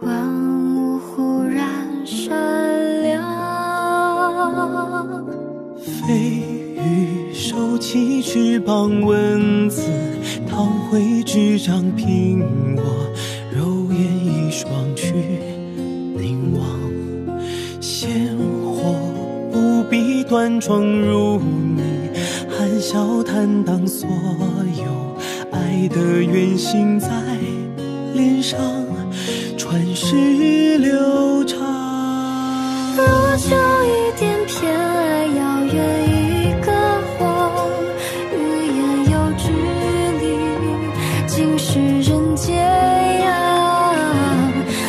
万物忽然善良。飞鱼收起翅膀，蚊子逃回纸张，苹果揉眼一双去凝望。鲜活不必端庄，如你含笑坦荡，所有爱的原型在脸上传世流长。多久一点偏爱，遥远一个谎，欲言又止里尽是人间痒。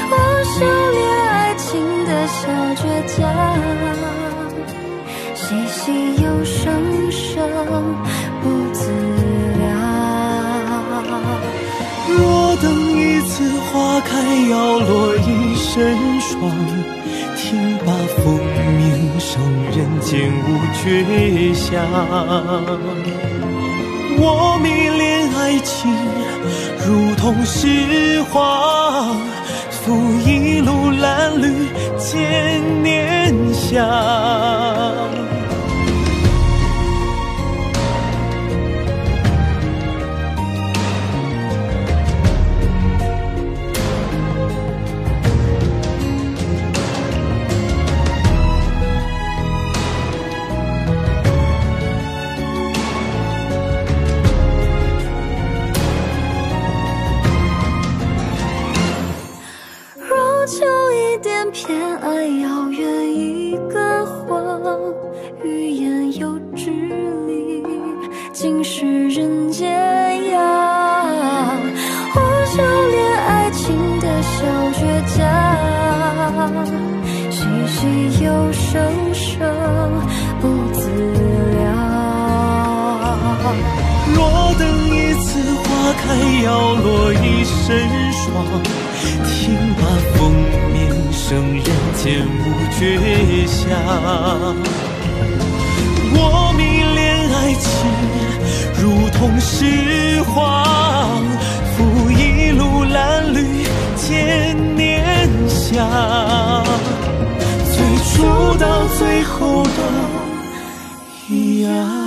我修炼爱情的小倔强，细细又生生不自量。若等一次花开，摇落一身霜。听罢风鸣声，人间无绝响。我迷恋爱情，如同拾荒，赴一路褴褛千年香。偏爱遥远一个谎，欲言又止里尽是人间痒。我修炼爱情的小倔强，细细又生生不自量。若等一次花开，摇落一身霜。听罢风鸣声，人间无绝响。我迷恋爱情，如同拾荒，赴一路褴褛千年香。最初到最后都一样。